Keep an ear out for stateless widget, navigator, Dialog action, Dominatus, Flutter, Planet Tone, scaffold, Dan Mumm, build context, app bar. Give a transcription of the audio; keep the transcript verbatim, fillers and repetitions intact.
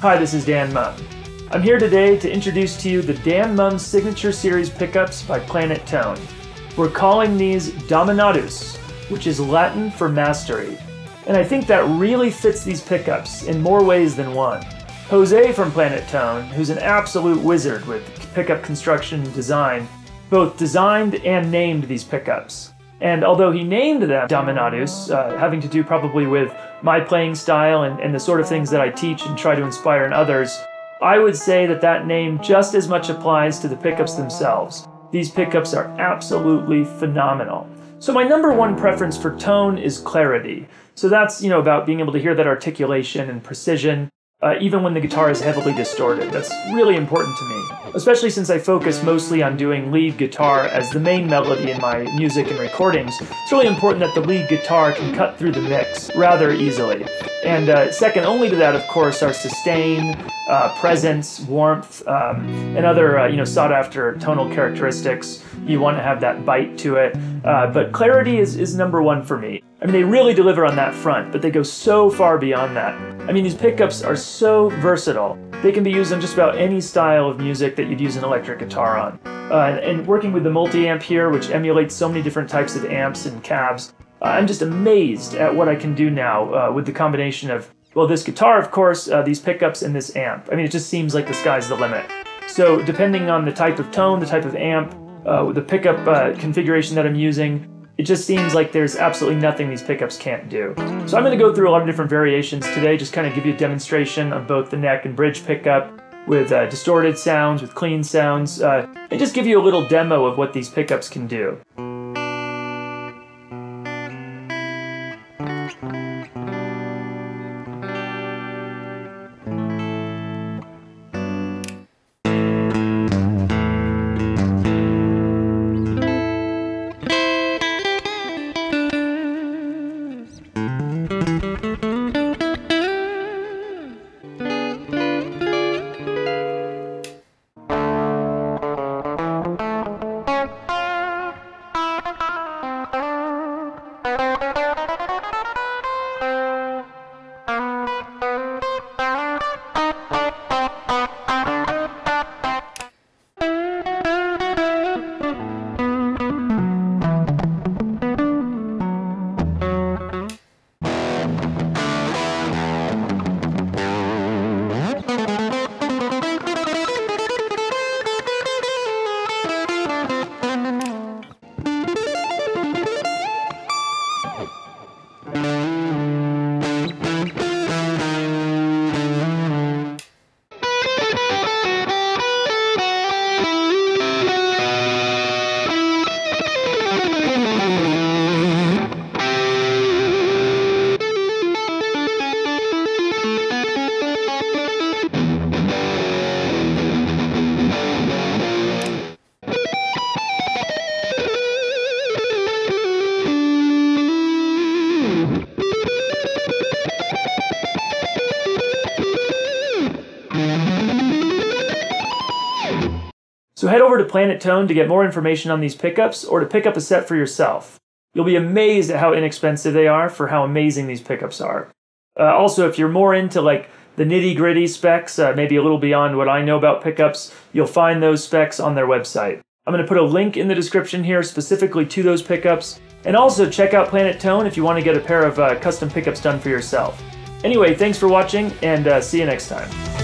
Hi, this is Dan Mumm. I'm here today to introduce to you the Dan Mumm Signature Series pickups by Planet Tone. We're calling these Dominatus, which is Latin for mastery. And I think that really fits these pickups in more ways than one. Jose from Planet Tone, who's an absolute wizard with pickup construction and design, both designed and named these pickups. And although he named them Dominatus, uh, having to do probably with my playing style and, and the sort of things that I teach and try to inspire in others, I would say that that name just as much applies to the pickups themselves. These pickups are absolutely phenomenal. So my number one preference for tone is clarity. So that's, you know, about being able to hear that articulation and precision, uh, even when the guitar is heavily distorted. That's really important to me, especially since I focus mostly on doing lead guitar as the main melody in my music and recordings. It's really important that the lead guitar can cut through the mix rather easily. And uh, second only to that, of course, are sustain, uh, presence, warmth, um, and other uh, you know sought-after tonal characteristics. You want to have that bite to it, uh, but clarity is, is number one for me. I mean, they really deliver on that front, but they go so far beyond that. I mean, these pickups are so versatile. They can be used on just about any style of music that you'd use an electric guitar on. Uh, and working with the multi-amp here, which emulates so many different types of amps and cabs, Uh, I'm just amazed at what I can do now uh, with the combination of, well, this guitar, of course, uh, these pickups, and this amp. I mean, it just seems like the sky's the limit. So depending on the type of tone, the type of amp, uh, the pickup uh, configuration that I'm using, it just seems like there's absolutely nothing these pickups can't do. So I'm going to go through a lot of different variations today, just kind of give you a demonstration on both the neck and bridge pickup, with uh, distorted sounds, with clean sounds, uh, and just give you a little demo of what these pickups can do. So head over to Planet Tone to get more information on these pickups or to pick up a set for yourself. You'll be amazed at how inexpensive they are for how amazing these pickups are. Uh, also, if you're more into like the nitty-gritty specs, uh, maybe a little beyond what I know about pickups, you'll find those specs on their website. I'm going to put a link in the description here specifically to those pickups. And also check out Planet Tone if you want to get a pair of uh, custom pickups done for yourself. Anyway, thanks for watching, and uh, see you next time.